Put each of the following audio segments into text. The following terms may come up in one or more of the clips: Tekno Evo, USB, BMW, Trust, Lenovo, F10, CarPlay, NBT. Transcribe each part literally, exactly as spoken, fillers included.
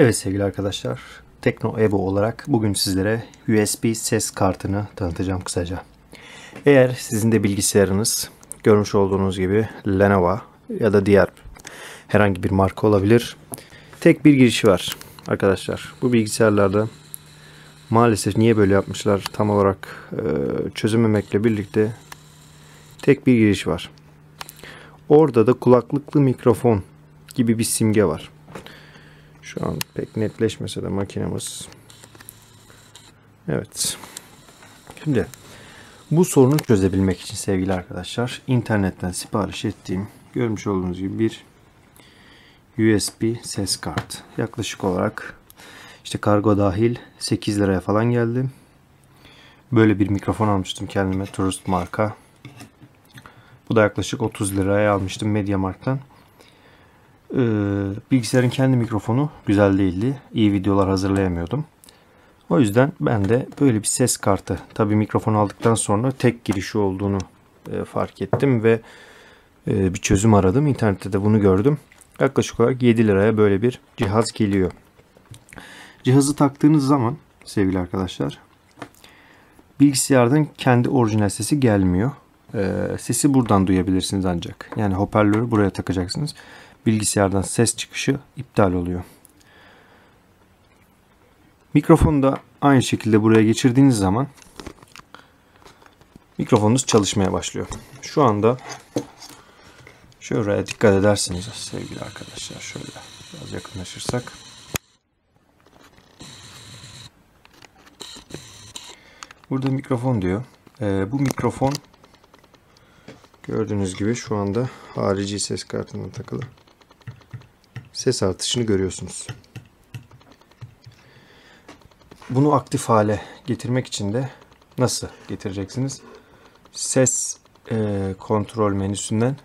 Evet sevgili arkadaşlar, Tekno Evo olarak bugün sizlere U S B ses kartını tanıtacağım kısaca. Eğer sizin de bilgisayarınız görmüş olduğunuz gibi Lenovo ya da diğer herhangi bir marka olabilir, tek bir girişi var arkadaşlar. Bu bilgisayarlarda maalesef niye böyle yapmışlar tam olarak e, çözememekle birlikte tek bir giriş var. Orada da kulaklıklı mikrofon gibi bir simge var. Şu an pek netleşmese de makinemiz. Evet. Şimdi bu sorunu çözebilmek için sevgili arkadaşlar, internetten sipariş ettiğim görmüş olduğunuz gibi bir U S B ses kartı. Yaklaşık olarak işte kargo dahil sekiz liraya falan geldi. Böyle bir mikrofon almıştım kendime, Trust marka. Bu da yaklaşık otuz liraya almıştım MediaMarkt'tan. Ee, bilgisayarın kendi mikrofonu güzel değildi. İyi videolar hazırlayamıyordum. O yüzden ben de böyle bir ses kartı, tabii mikrofon aldıktan sonra tek girişi olduğunu e, fark ettim ve e, bir çözüm aradım. İnternette de bunu gördüm. Yaklaşık olarak yedi liraya böyle bir cihaz geliyor. Cihazı taktığınız zaman sevgili arkadaşlar, bilgisayardan kendi orijinal sesi gelmiyor. Ee, sesi buradan duyabilirsiniz ancak. Yani hoparlörü buraya takacaksınız. Bilgisayardan ses çıkışı iptal oluyor. Mikrofonu da aynı şekilde buraya geçirdiğiniz zaman mikrofonunuz çalışmaya başlıyor. Şu anda şuraya dikkat edersiniz sevgili arkadaşlar. Şöyle biraz yakınlaşırsak. Burada mikrofon diyor. Ee, bu mikrofon gördüğünüz gibi şu anda harici ses kartına takılı. Ses artışını görüyorsunuz. Bunu aktif hale getirmek için de nasıl getireceksiniz? Ses e, kontrol menüsünden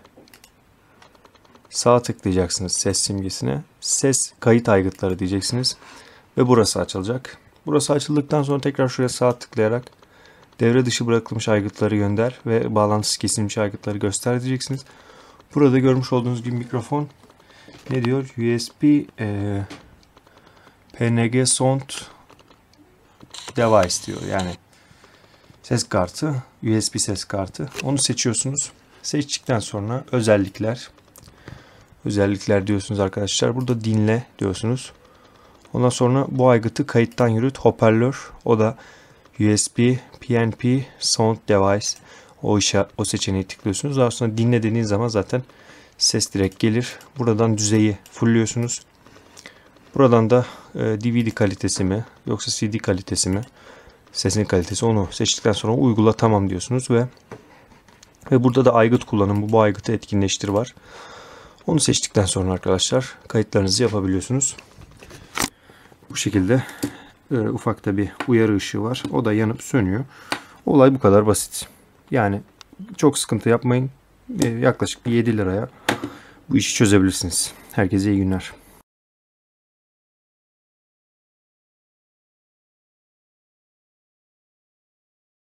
sağ tıklayacaksınız ses simgesine. Ses kayıt aygıtları diyeceksiniz ve burası açılacak. Burası açıldıktan sonra tekrar şuraya sağ tıklayarak devre dışı bırakılmış aygıtları gönder ve bağlantısı kesilmiş aygıtları göster diyeceksiniz. Burada görmüş olduğunuz gibi mikrofon ne diyor? U S B e, P N G Sound Device diyor. Yani ses kartı, U S B ses kartı. Onu seçiyorsunuz. Seçtikten sonra özellikler. Özellikler diyorsunuz arkadaşlar. Burada dinle diyorsunuz. Ondan sonra bu aygıtı kayıttan yürüt, hoparlör. O da U S B, P N P, Sound Device. O işe, o seçeneği tıklıyorsunuz. Daha sonra dinle dediğiniz zaman zaten ses direkt gelir. Buradan düzeyi fullliyorsunuz. Buradan da D V D kalitesi mi yoksa C D kalitesi mi, sesin kalitesi, onu seçtikten sonra uygula tamam diyorsunuz ve ve burada da aygıt kullanımı, bu aygıtı etkinleştir var. Onu seçtikten sonra arkadaşlar kayıtlarınızı yapabiliyorsunuz. Bu şekilde e, ufak da bir uyarı ışığı var. O da yanıp sönüyor. Olay bu kadar basit. Yani çok sıkıntı yapmayın. E, yaklaşık bir yedi liraya bu işi çözebilirsiniz. Herkese iyi günler.